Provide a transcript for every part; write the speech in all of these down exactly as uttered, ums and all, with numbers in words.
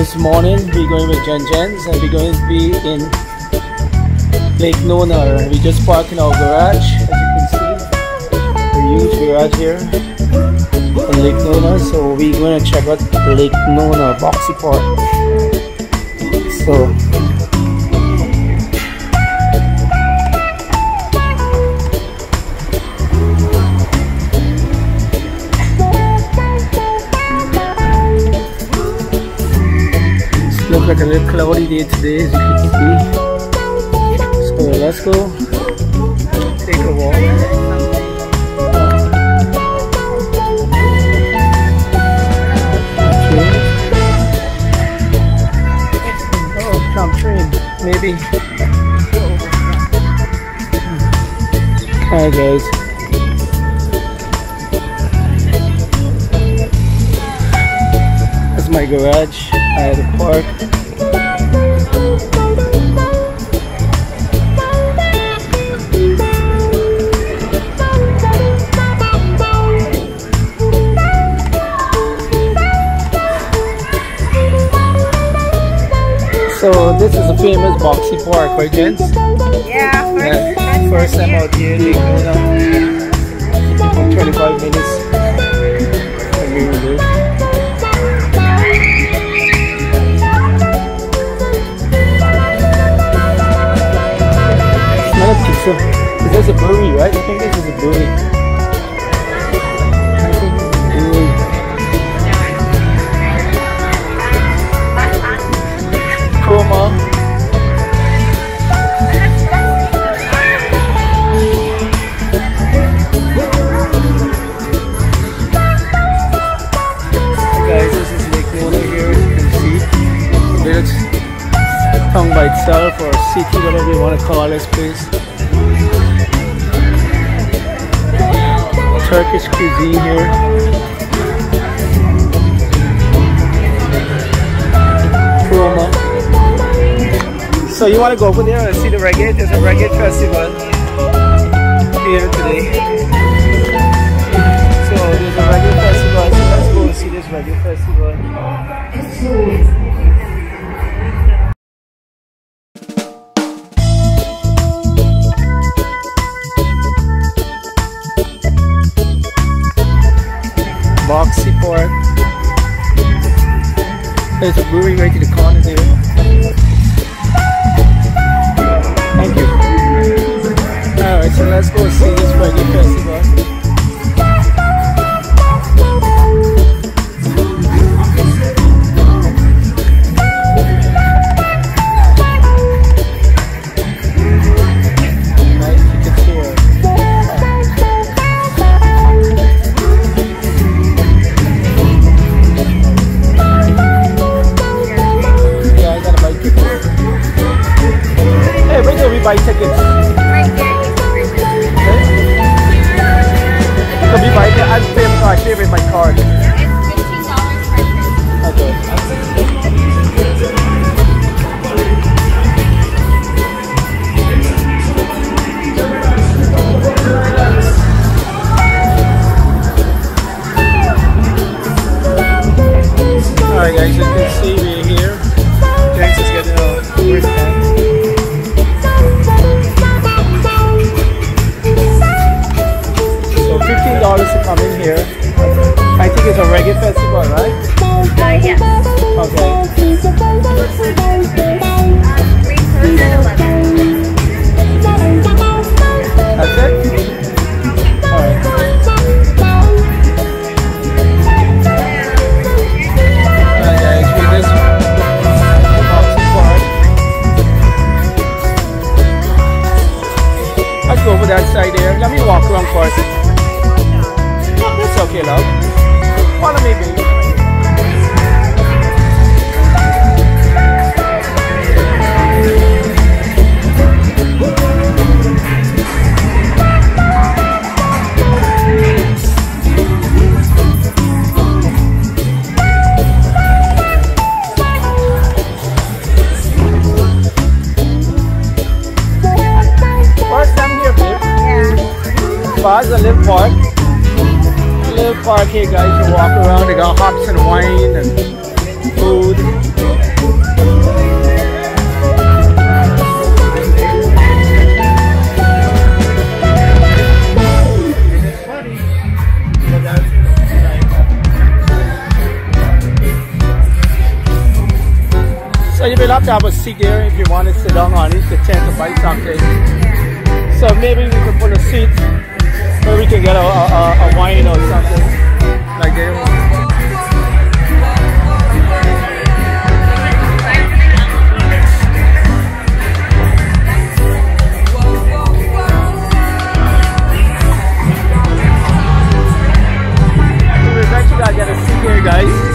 This morning we're going with Jen Jen's and we're going to be in Lake Nona. We just parked in our garage, as you can see. A huge garage here in Lake Nona. So we're going to check out Lake Nona, Boxi Park. So looks like a little cloudy day today, as you can see. So let's go take a walk. Okay. Oh, jump train, maybe. Alright guys. That's my garage. At the park. So this is a famous Boxi Park, right, gents? Yeah, first, yeah. first time out here. They go down twenty-five minutes. So, is this a brewery, right? I think this is a brewery. Kroha. Guys, this is Lake Luna here, as you can see. Village town by itself, or city, whatever you want to call this place. Turkish cuisine here. Kroha. So you want to go over there and see the reggae? There's a reggae festival here today. So there's a reggae festival. So let's go and see this reggae festival. Boxi Park. There's a brewery right to the corner there. Thank you. Alright, so let's go see this reggae festival. Right, you can see it. Buy tickets. Right there. So we buy the I pay my card, pay with my card. It's fifteen dollars per person. Okay. Alright guys, you can see we're here. James is getting a wristband. fifteen dollars to come in here. I think it's a reggae festival, right? Uh, yes. Okay. That's it? Alright. Alright guys, let's go over that side there. Let me walk around first. Okay, love. Follow me, baby. First time here, babe. Yeah. Bars are live park. Park here, guys. You walk around, they got hops and wine and food. We'll have to have a seat there if you want to sit down or at least a chance to buy something. Yeah. So maybe we can put a seat where we can get a, a, a wine or something like that. I gotta sit here, guys.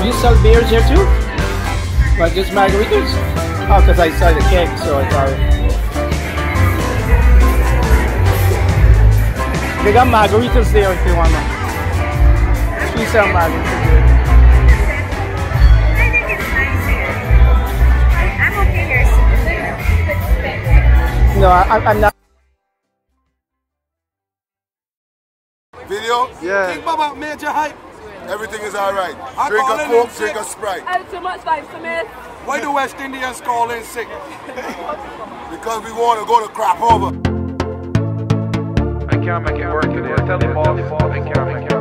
Oh, you sell beers here too? Like just margaritas? Oh, because I saw the cake, so I thought... They got margaritas there if you want them. We sell margaritas here. I think it's nice here. I'm okay here. No, I, I'm not. Video? Yeah. King Baba, major hype. Everything is alright. Drink a Coke, drink a Sprite. I have too much vitamin. Why do West Indians call in sick? Because we want to go to crap over. I can't make it work today. I tell the boss, I can't make it work.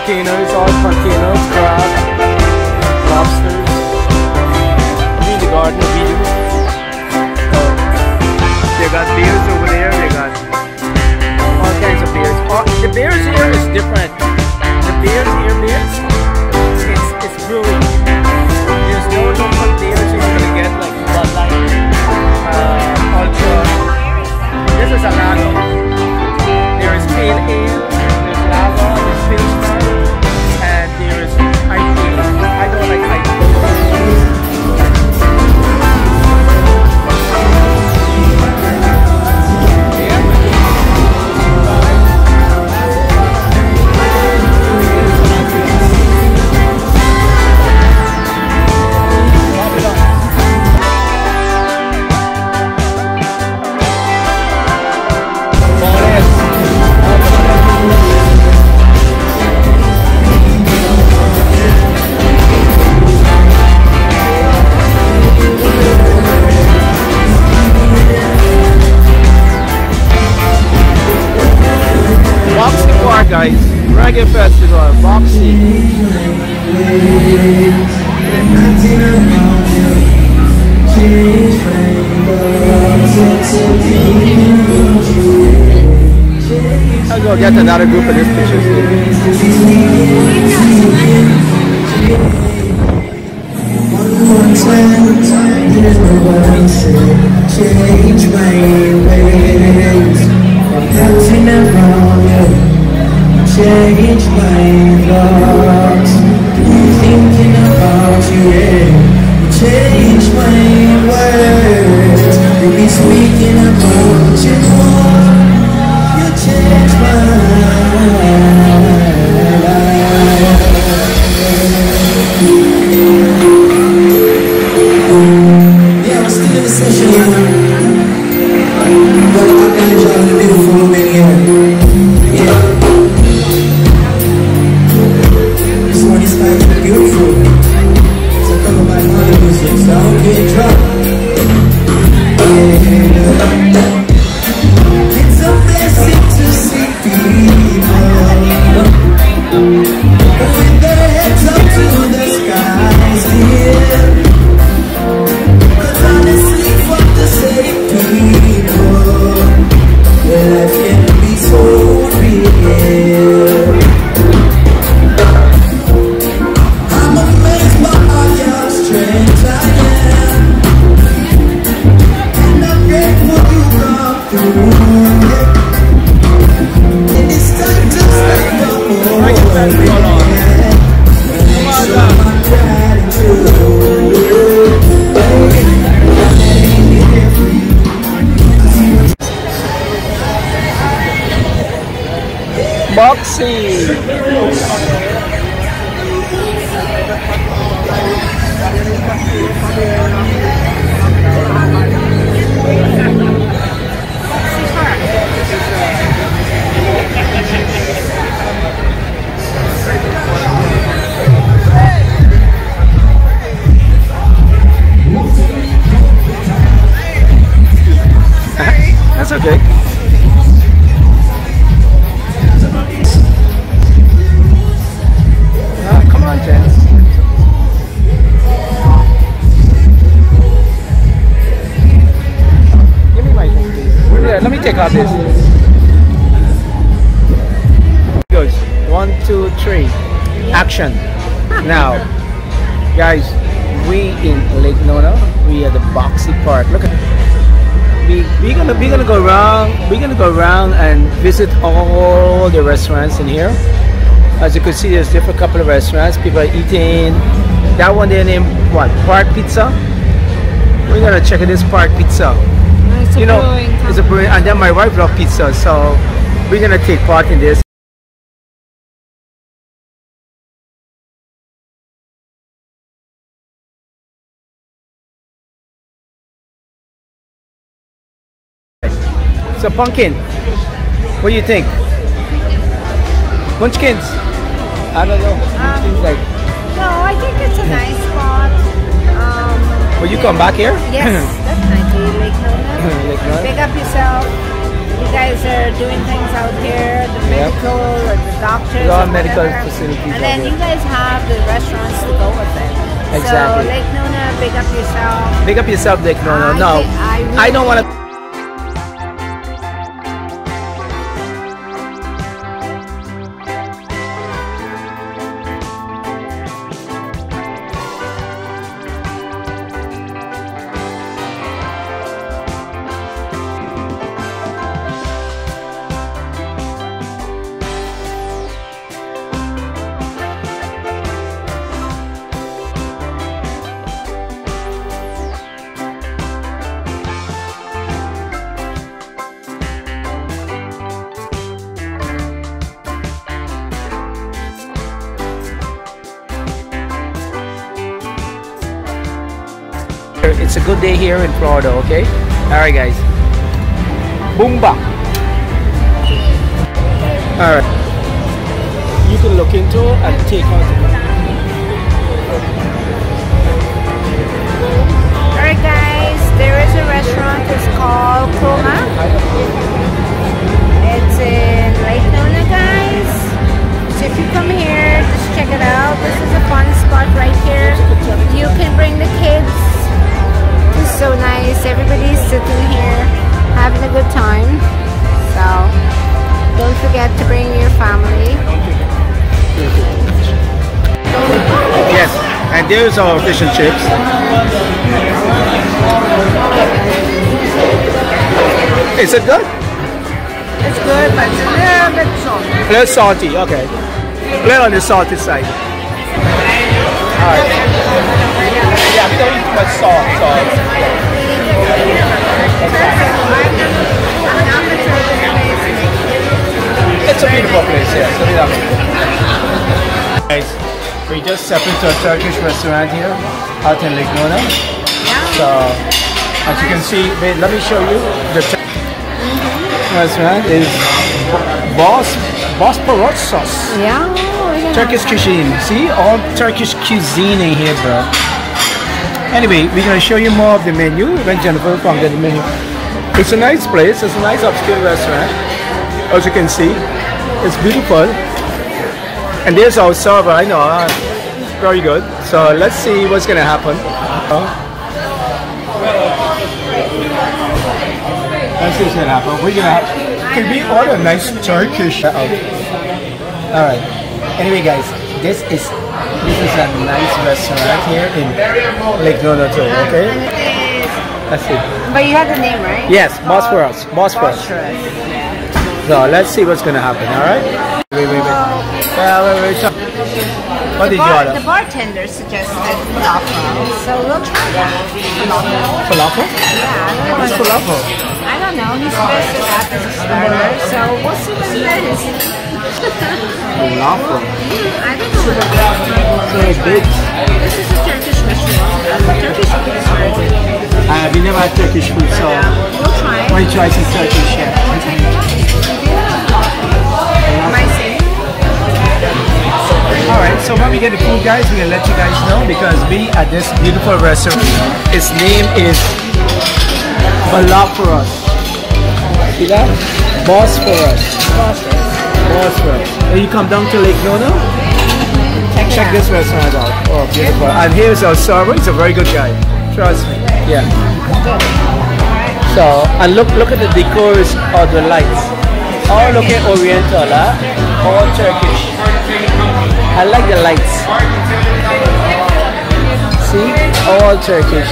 Containers, all containers, crab, lobsters. I mean the garden of Eden. Um, they got beers over there, they got all kinds of beers. Oh, the beers here is different. The beers here, beers, it's, it's brewing. There's no local beers you're going to get like Bud Light, uh, Ultra. This is a lager. There is pale ale, there's lava, there's fish. Boxi Park, guys, Reggae Festival, Boxi. I'll go get another group of these pictures. Dancing around you, change my thoughts. Thinking about you, yeah. Change my words. We'll be speaking about you. Boxi. That's okay. Take out this. Good. One, two, three. Action. Now, guys, we in Lake Nona. We at the Boxi Park. Look at we. We're gonna we're gonna go around. We're gonna go around and visit all the restaurants in here. As you can see, there's different couple of restaurants. People are eating. That one they named what? Park Pizza. We're gonna check out this Park Pizza. You know, it's a brewing, and then my wife loves pizza, so we're gonna take part in this. So, Punchkin, what do you think? Punchkins? I don't know. Um, like. No, I think it's a nice spot. Um, Will you yeah. come back here? Yes. Lake Luna. Pick up yourself. You guys are doing things out here, the medical yep. or the doctors. Or medical facilities. And then you guys have the restaurants to go with it. Exactly. So Lake Nona, pick up yourself. Pick up yourself, Lake Nona. No, I, really I don't want to. It's a good day here in Florida, okay? Alright guys. Boomba. Alright. You can look into and take out the Alright guys, there is a restaurant, it's called Kroha. It's in Lake Luna, guys. So if you come here, just check it out. This is a fun spot right here. You can bring the kids. So nice, everybody's sitting here having a good time, so don't forget to bring your family. Yes, and there's our fish and chips. Is it good? It's good, but it's a little bit salty. A little salty, okay. A little on the salty side. Alright. Yeah, we don't eat too much salt, so... It's a beautiful place, yeah. Guys, We just stepped into a Turkish restaurant here out in Lake Nona. Yeah. So as you can see, wait, let me show you the mm -hmm. restaurant is Bos Bosporus sauce. Yeah. Turkish cuisine. See, all Turkish cuisine in here, bro. Anyway, we're gonna show you more of the menu when Jennifer found the menu. It's a nice place. It's a nice upscale restaurant. As you can see, it's beautiful. And there's our server, I know, uh, very good. So let's see what's gonna happen. Uh, let's see what's gonna happen. We're gonna have, can we order a nice Turkish? Uh, okay. All right. Anyway, guys, this is this is a nice restaurant here in Lake Nona too. Okay. Let's see. But you have the name, right? Yes, Bosporus. Bosporus. So let's see what's gonna happen. All right. Wait, wait, wait. Well, wait, wait, what the did bar, you order? The bartender suggested falafel, so we'll try that. Falafel? Yeah. What is falafel? I don't know. He's supposed to act as a starter, so we'll see what that is. Falafel? I don't know what it is. So big. This is a Turkish restaurant. Turkish food is very good. Uh, we never had Turkish food, so yeah, we'll try. Why try some Turkish? Yeah. We'll take it. Alright, so when we get the food, guys, we're gonna let you guys know, because we at this beautiful restaurant, its name is Malapros. See that? Bosporus. Bosporus. And you come down to Lake Nona, check, check this restaurant out. Oh, beautiful. And here's our server. He's a very good guy. Trust me. Yeah. So, and look, look at the decors of the lights. All looking oriental, huh? All Turkish. I like the lights. See? All Turkish.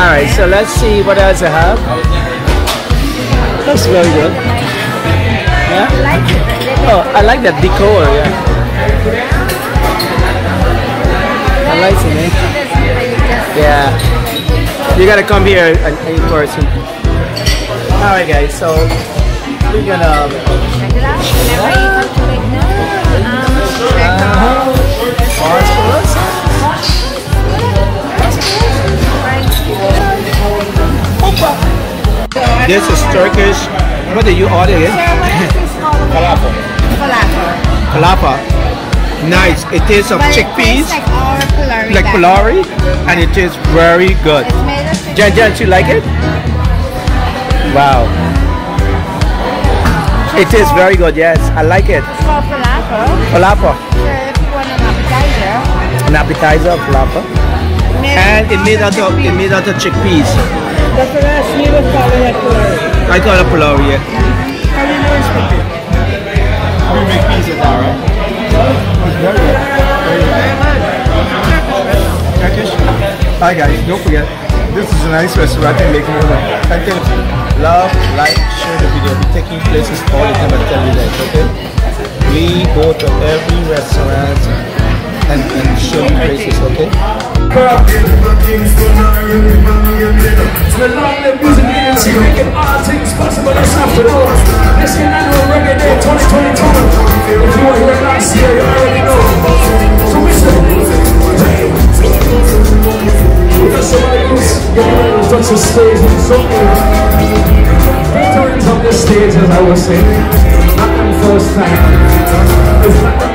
Alright, so let's see what else I have. Looks very good. Yeah? Oh, I like that decor, yeah. I like it, man. Yeah. You gotta come here in person. Alright guys, so we're gonna check it out. This is Turkish. What did you order here? Palapa. Palapa. Nice. It tastes of chickpeas, like pilari, and it tastes very good. Jan Jan, you like it? Wow. It tastes very good. Yes, I like it. Palapa. An appetizer of palapa. And it made out of it made out of chickpeas. I call it pulao, yeah. We make peas at that, right? Very good. Very good. Turkish. Hi guys, don't forget, this is a nice restaurant in Lake Luna. Thank you. Love, like, share the video. We're taking places all the time, I tell you guys, okay? We go to every restaurant and, and show you places, okay? First time. It's like my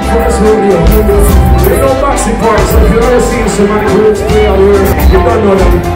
first rodeo. They go Boxi Park, so if you ever seen so many groups play out here, you don't know them.